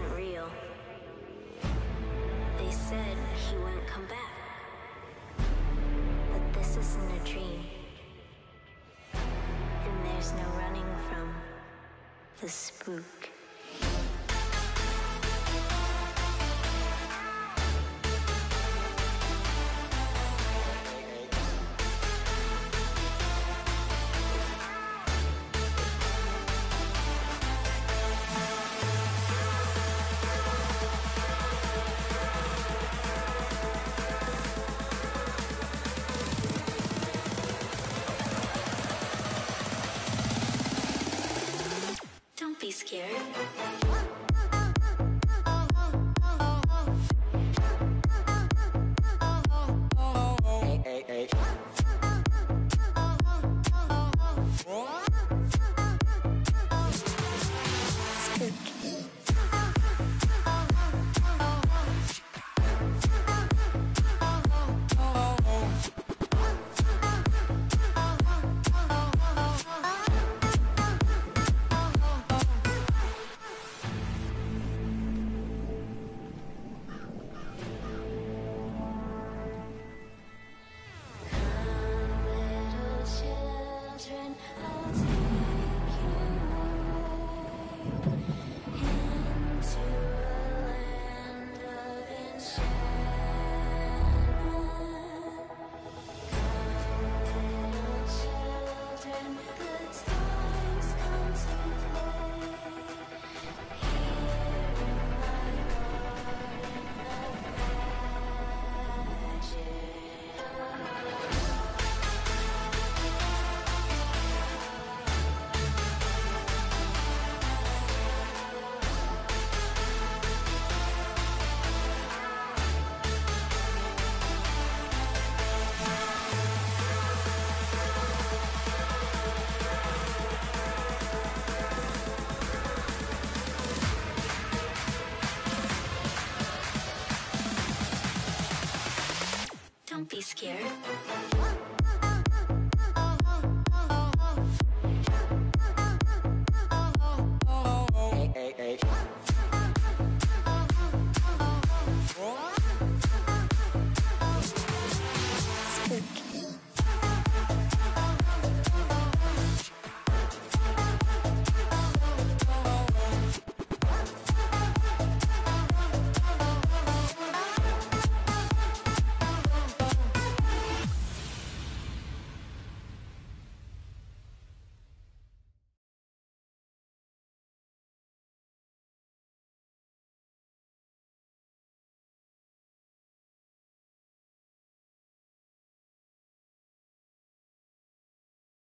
wasn't real. They said he wouldn't come back. But this isn't a dream. And there's no running from the spook. Be scared. Don't be scared.